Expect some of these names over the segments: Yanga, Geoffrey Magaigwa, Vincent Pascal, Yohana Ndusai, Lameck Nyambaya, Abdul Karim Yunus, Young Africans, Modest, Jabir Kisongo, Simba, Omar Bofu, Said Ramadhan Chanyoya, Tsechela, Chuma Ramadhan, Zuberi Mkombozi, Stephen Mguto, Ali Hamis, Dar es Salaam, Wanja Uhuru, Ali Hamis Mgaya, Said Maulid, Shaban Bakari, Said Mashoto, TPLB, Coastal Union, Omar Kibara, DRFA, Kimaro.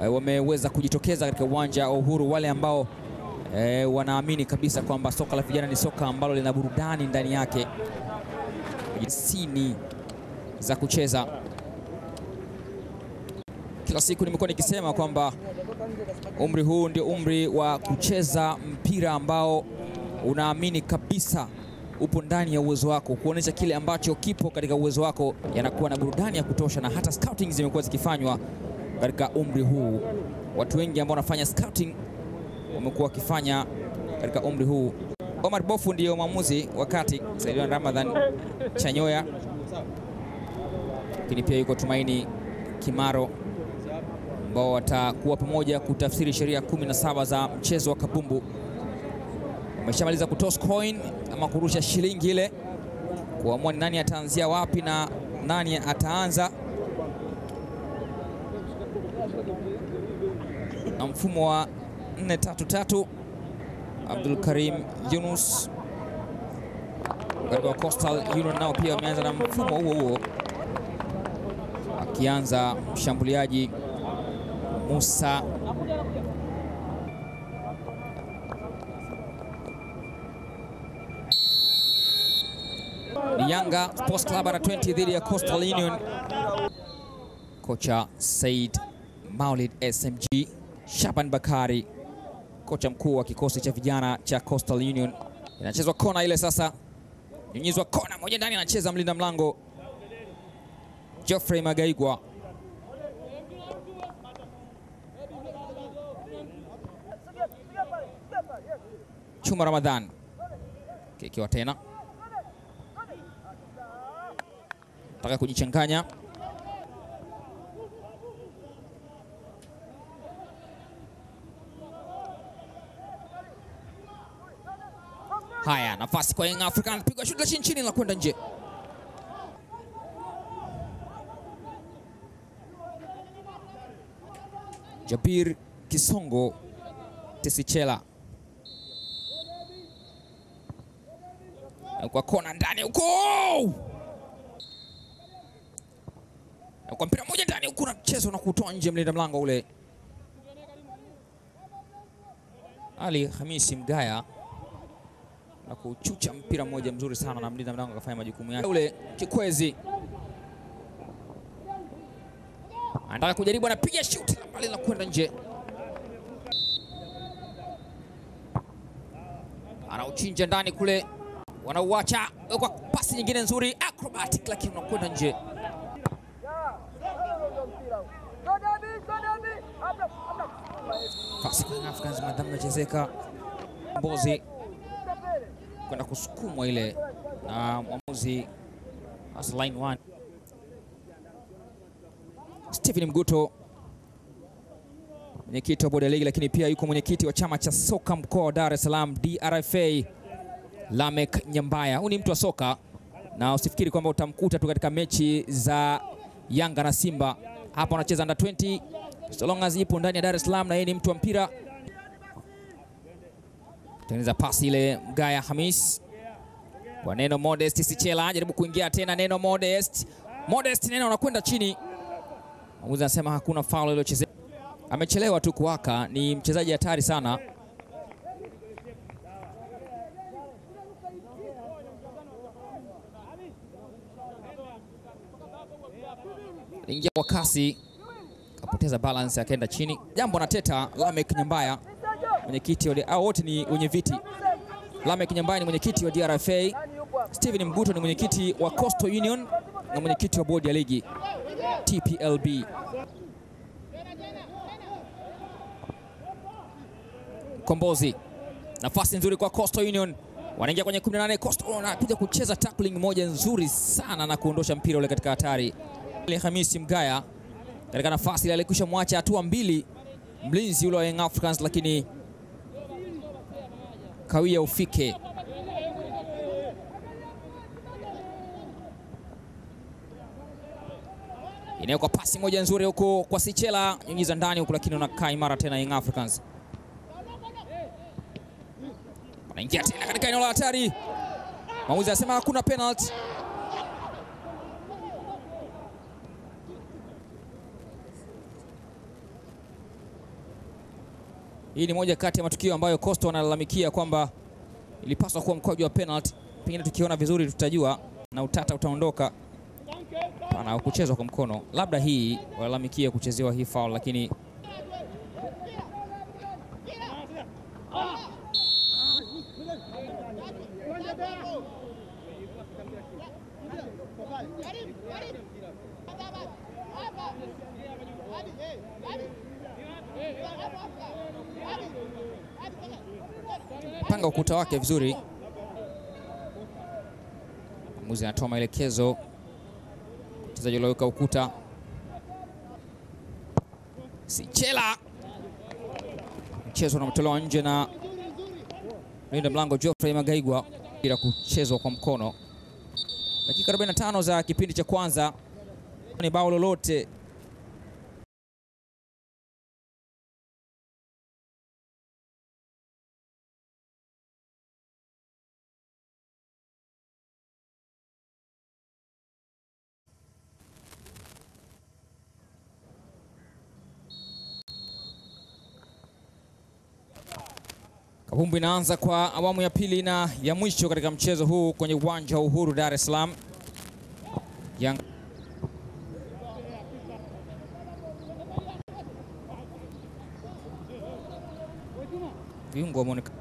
wameweza kujitokeza katika uwanja wa Uhuru wale ambao wanaamini kabisa kwamba soka la vijana ni soka ambalo lina burudani ndani yake. Jinsi za kucheza. Kila siku nimekuwa nikisema kwamba umri huu ndio umri wa kucheza mpira ambao unaamini kabisa upo ndani ya uwezo wako, kuonesha kile ambacho kipo katika uwezo wako. Yanakuwa na burudani ya kutosha, na hata scouting zimekuwa zikifanywa katika umri huu. Watu wengi ambao wanafanya scouting wamekuwa wakifanya katika umri huu. Omar Bofu ndio mwamuzi wakati Said Ramadhan Chanyoya, lakini pia yuko Tumaini Kimaro, ambao watakuwa pamoja kutafsiri sheria 17 za mchezo wa kabumbu. Wameshamaliza kutoss coin ama kurusha shilingi ile kuamua nani ataanzia wapi na nani ataanza. Na mfumo wa 4-3-3 Abdul Karim Yunus kwa Coastal Union nao pia wameanza na mfumo huo huo, akianza mshambuliaji Musa Yanga Sports Club na 20 dhidi ya Coastal Union. Kocha Said Maulid SMG, Shaban Bakari kocha mkuu wa kikosi cha vijana cha Coastal Union. Inachezwa kona ile sasa. Nyunyizwa kona moja ndani, anacheza mlinda mlango Geoffrey Magaigwa. Chuma Ramadhan kikiwa tena taka kujichanganya. Haya, nafasi kwa Young Africans, pigwa shuti la chini na kwenda nje. Jabir Kisongo Tsechela kwa kona ndani huko, kwa mpira moja ndani huko, na mchezo na kutoa nje mlinda mlango ule Ali Hamis Mgaya, na kuchucha mpira moja mzuri sana, na mlinda mlango akafanya majukumu yake. Ule Kikwezi anataka kujaribu, anapiga shoot mbali na kwenda nje. Anauchinja ndani kule, wanauacha kwa pasi nyingine nzuri acrobatic, lakini unakwenda nje. Fasi kwa Africans madam nachezeka Mbozi kwenda kusukumwa ile na mwamuzi as line 1 Stephen Mguto, mwenyekiti wa bodi ya ligi, lakini pia yuko mwenyekiti wa chama cha soka mkoa wa Dar es Salaam DRFA Lameck Nyambaya. Huyu ni mtu wa soka, na usifikiri kwamba utamkuta tu katika mechi za Yanga na Simba. Hapa anacheza under 20 so long as ipo ndani ya Dar es Salaam, na yeye ni mtu wa mpira. Tengeneza pasi ile Mgaya Hamis kwa neno Modest Tsechela, jaribu kuingia tena neno Modest. Modest neno anakwenda chini. Mwamuzi anasema hakuna foul iliyochezwa. Amechelewa tu kuwaka, ni mchezaji hatari sana. Ingia kwa kasi, kapoteza balance, akaenda chini. Jambo na teta Lameck Nyambaya, mwenyekiti wale wote ni wenye viti. Lameck Nyambaya ni mwenyekiti wa DRFA, Stephen Mguto ni mwenyekiti wa Coastal Union na mwenyekiti wa bodi ya ligi TPLB. Kombozi, nafasi nzuri kwa Coastal Union. Wanaingia kwenye 18. Coastal wanakuja kucheza tackling moja nzuri sana na kuondosha mpira ule katika hatari. Ali Hamis Mgaya katika nafasi ile alikwisha mwacha hatua mbili mlinzi yule wa Young Africans, lakini kawia ufike. Inayo kwa pasi moja nzuri huko kwa Tsechela, nyingiza ndani huko, lakini unakaa imara tena Young Africans. Wanaingia tena katika eneo la hatari. Mwamuzi anasema hakuna penalty. Hii ni moja kati ya matukio ambayo Coastal analalamikia kwamba ilipaswa kuwa mkwaju wa penalty. Pengine tukiona vizuri tutajua na utata utaondoka. Pana kuchezwa kwa mkono. Labda hii walalamikia kuchezewa hii foul, lakini panga ukuta wake vizuri. Muzi anatoa maelekezo mchezaji aliyoweka ukuta. Tsechela. Mchezo unamtolewa nje na mlinda mlango Geoffrey Magaigwa, bila kuchezwa kwa mkono. Dakika 45 za kipindi cha kwanza. Ni bao lolote. Kabumbu inaanza kwa awamu ya pili na ya mwisho katika mchezo huu kwenye uwanja Uhuru Dar es Salaam. Yanga viungo wameonekana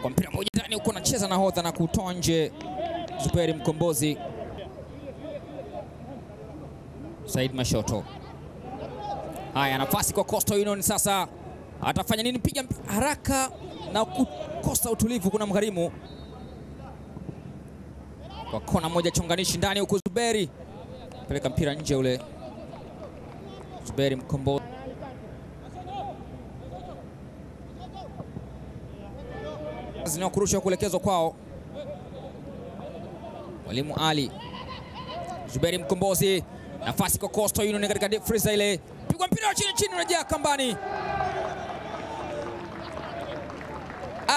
kwa mpira moja ndani huko, anacheza na hodha na kutoa nje Zuberi Mkombozi. Said Mashoto. Haya, nafasi kwa Coastal Union sasa. Atafanya nini? Piga haraka na kukosa utulivu kuna mgharimu. Kwa kona moja chonganishi ndani huko, Zuberi peleka mpira nje ule. Zuberi Mkombozi. Zina kurusha kuelekezwa kwao. Mwalimu Ali. Zuberi Mkombozi. Nafasi kwa Coastal Union katika deep freezer ile. Pigwa mpira chini chini, unajia kambani.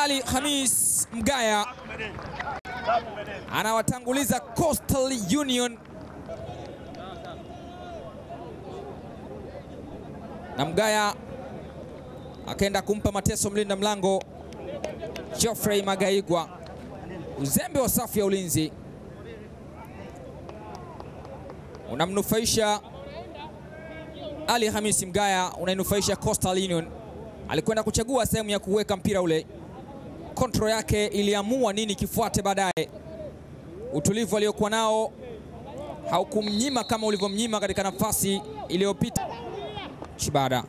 Ali Hamis Mgaya anawatanguliza Coastal Union. Na Mgaya akaenda kumpa mateso mlinda mlango Geoffrey Magaigwa. Uzembe wa safu ya ulinzi unamnufaisha Ali Hamis Mgaya, unainufaisha Coastal Union. Alikwenda kuchagua sehemu ya kuweka mpira ule. Control yake iliamua nini kifuate baadaye. Utulivu aliyokuwa nao haukumnyima kama ulivyomnyima katika nafasi iliyopita. Shibada.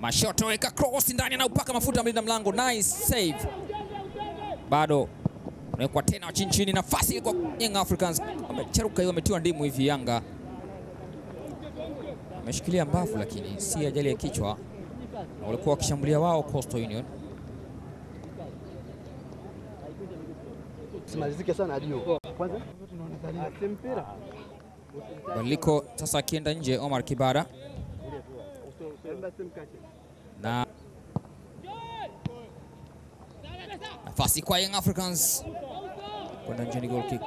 Mashoto weka cross ndani na upaka mafuta mlinda mlango. Nice save. Bado unawekwa tena chini chini, nafasi kwa Young Africans. Wamecheruka hiyo, ametiwa ndimu hivi Yanga. Ameshikilia mbavu lakini si ajali ya kichwa. Na walikuwa wakishambulia wao Coastal Union. Simalizike sana adio. Kwanza tunaonekana tempera. Waliko sasa akienda nje Omar Kibara. Na nafasi kwa Young Africans. Kwenda nje ni goal kick.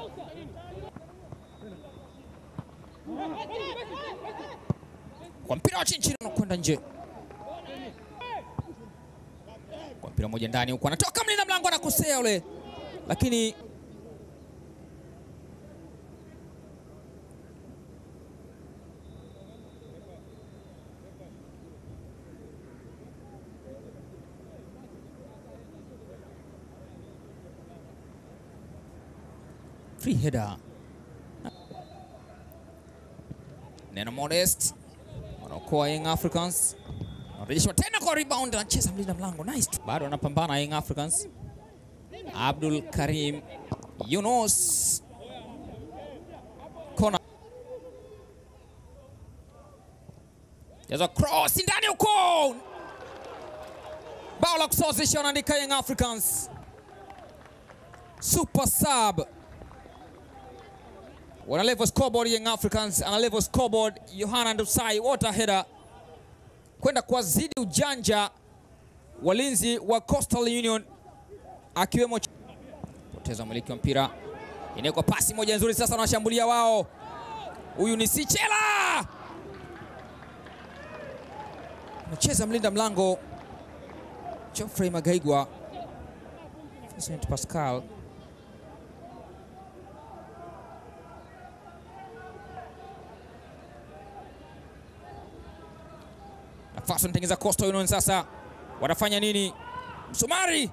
Kwa mpira wa chini chini unakwenda nje. Kwa mpira moja ndani huko, anatoka mlinda mlango anakosea ule. Lakini free header. Neno Modest. Wanaokoa Young Africans. Wanarejeshwa tena kwa rebound, anacheza mlinda mlango. Nice. Bado anapambana Young Africans. Abdul Karim Yunus. Kona. There's a cross ndani huko. Bao la kusawazisha wanaandika Young Africans. Super sub. Wana level scoreboard Young Africans, ana level scoreboard Yohana Ndusai. Water header kwenda kwa zidi ujanja walinzi wa Coastal Union, akiwemo poteza umiliki wa mpira. Inawekwa pasi moja nzuri, sasa wanashambulia wao. Huyu ni Tsechela. Anacheza mlinda mlango Geoffrey Magaigwa. Vincent Pascal. Nafasi mtengeza Coastal Union sasa. Wanafanya nini? Msumari.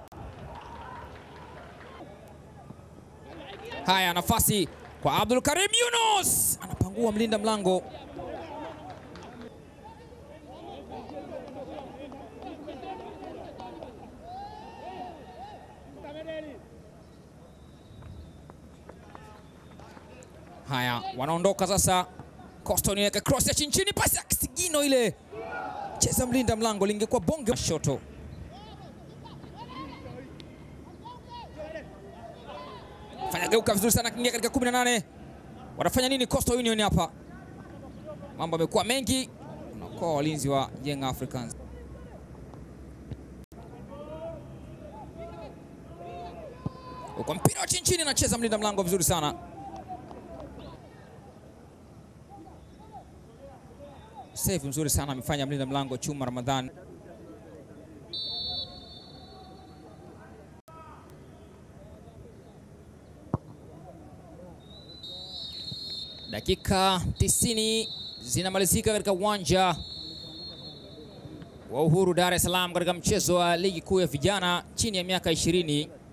Haya, nafasi kwa Abdul Karim Yunus. Anapangua mlinda mlango. Haya, wanaondoka sasa. Coastal Union yake cross ya chinchini, pasi ya kisigino ile. Cheza mlinda mlango, lingekuwa bonge Mashoto. Fanya geuka vizuri sana kingia katika 18. Wanafanya nini Coastal Union hapa? Mambo yamekuwa mengi kwa walinzi wa Young Africans. Kwa mpira chinchini anacheza mlinda mlango vizuri sana. Save mzuri sana amefanya mlinda mlango Chuma Ramadhan. Dakika 90 zinamalizika katika uwanja wa Uhuru Dar es Salaam katika mchezo wa ligi kuu ya vijana chini ya miaka 20.